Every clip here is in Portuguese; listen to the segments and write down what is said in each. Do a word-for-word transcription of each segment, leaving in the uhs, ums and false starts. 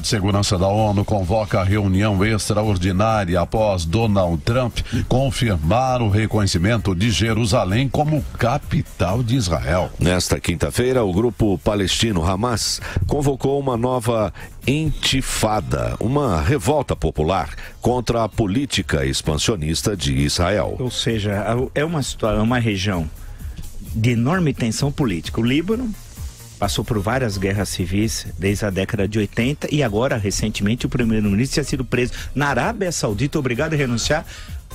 Conselho de Segurança da ONU convoca a reunião extraordinária após Donald Trump confirmar o reconhecimento de Jerusalém como capital de Israel. Nesta quinta-feira, o grupo palestino Hamas convocou uma nova intifada, uma revolta popular contra a política expansionista de Israel. Ou seja, é uma, é uma região de enorme tensão política. O Líbano passou por várias guerras civis desde a década de oitenta e agora, recentemente, o primeiro-ministro tinha sido preso na Arábia Saudita, obrigado a renunciar,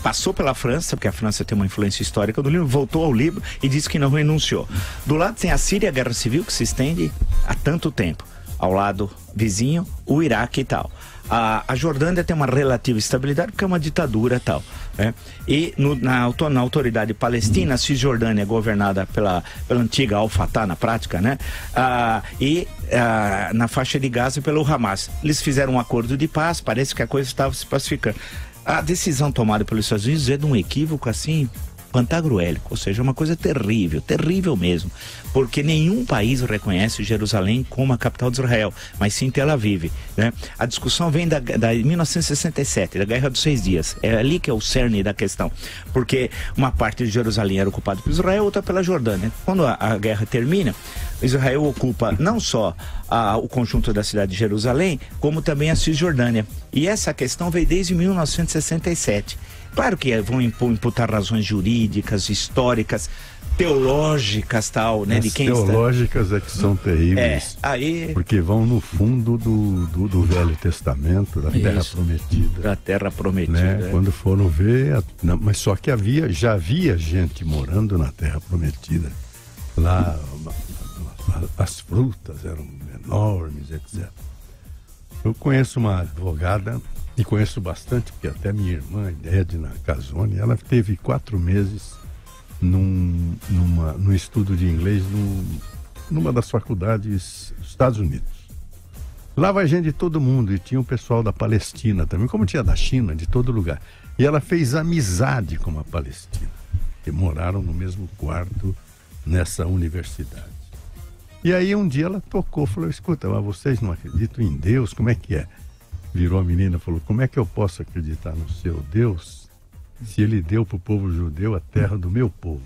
passou pela França, porque a França tem uma influência histórica do Líbano, voltou ao Líbano e disse que não renunciou. Do lado tem a Síria, a guerra civil que se estende há tanto tempo. Ao lado vizinho, o Iraque e tal. A, a Jordânia tem uma relativa estabilidade porque é uma ditadura e tal, né? E no, na, na autoridade palestina, a Cisjordânia é governada pela, pela antiga Al-Fatah na prática, né? Ah, e ah, na faixa de Gaza pelo Hamas. Eles fizeram um acordo de paz, parece que a coisa estava se pacificando. A decisão tomada pelos Estados Unidos é de um equívoco assim pantagruélico, ou seja, uma coisa terrível, terrível mesmo, porque nenhum país reconhece Jerusalém como a capital de Israel, mas sim Tel Aviv, né? A discussão vem da, da mil novecentos e sessenta e sete, da Guerra dos Seis Dias, é ali que é o cerne da questão, porque uma parte de Jerusalém era ocupada por Israel, outra pela Jordânia. Quando a, a guerra termina, Israel ocupa não só a, o conjunto da cidade de Jerusalém, como também a Cisjordânia, e essa questão veio desde mil novecentos e sessenta e sete. Claro que vão imputar razões jurídicas, históricas, teológicas, tal, né? As de quem teológicas está... é que são terríveis. É, aí... Porque vão no fundo do, do, do Velho Testamento, da Isso. Terra Prometida. Da Terra Prometida. Né? É. Quando foram ver. Não, mas só que havia, já havia gente morando na Terra Prometida. Lá as frutas eram enormes, etcétera. Eu conheço uma advogada. E conheço bastante, porque até minha irmã, Edna Casoni, ela teve quatro meses num, numa, num estudo de inglês num, numa das faculdades dos Estados Unidos. Lá vai gente de todo mundo, e tinha o pessoal da Palestina também, como tinha da China, de todo lugar. E ela fez amizade com a Palestina, que moraram no mesmo quarto nessa universidade. E aí um dia ela tocou, falou, escuta, mas vocês não acreditam em Deus, como é que é? Virou a menina e falou, como é que eu posso acreditar no seu Deus se ele deu para o povo judeu a terra do meu povo?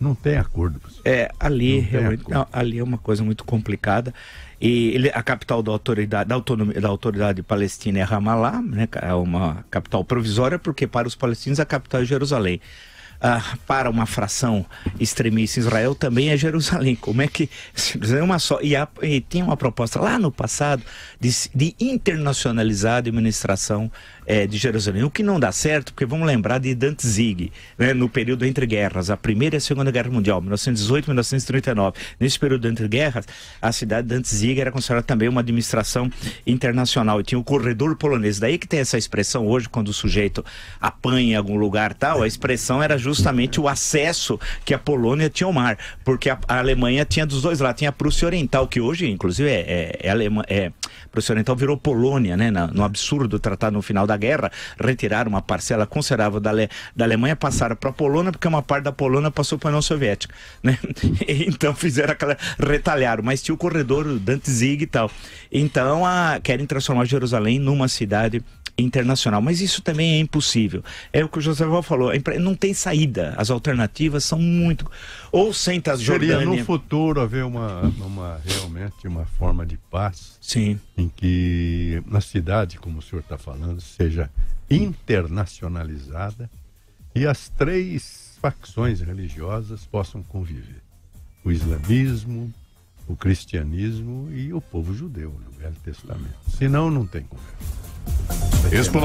Não tem acordo. Pessoal. É, ali, realmente, não, ali é uma coisa muito complicada. E ele, a capital da autoridade, da, autonomia, da autoridade palestina é Ramallah, né, é uma capital provisória, porque para os palestinos a capital é Jerusalém. Ah, para uma fração extremista Israel também é Jerusalém. Como é que uma só e, a, e tinha uma proposta lá no passado de, de internacionalizar a administração é, de Jerusalém, o que não dá certo, porque vamos lembrar de Dantzig, né, no período entre guerras, a primeira e a segunda guerra mundial, mil novecentos e dezoito a mil novecentos e trinta e nove. Nesse período entre guerras, a cidade de Dantzig era considerada também uma administração internacional e tinha o corredor polonês. Daí que tem essa expressão hoje, quando o sujeito apanha em algum lugar tal, a expressão era justamente o acesso que a Polônia tinha ao mar, porque a, a Alemanha tinha dos dois lados, tinha a Prússia Oriental, que hoje inclusive é, é, é, Alema, é a Prússia Oriental virou Polônia, né, no, no absurdo tratado no final da guerra, retiraram uma parcela considerável da, Ale, da Alemanha, passaram para a Polônia, porque uma parte da Polônia passou para a União Soviética, né, e, então fizeram aquela, retalharam, mas tinha o corredor o Dantzig e tal, então a, querem transformar Jerusalém numa cidade internacional, mas isso também é impossível. É o que o José Val falou, não tem saída, as alternativas são muito ou sem Jordânia. Seria no futuro haver uma, uma realmente uma forma de paz. Sim. Em que a cidade, como o senhor está falando, seja internacionalizada e as três facções religiosas possam conviver: o islamismo, o cristianismo e o povo judeu no Velho Testamento. Senão não tem conversa. Esse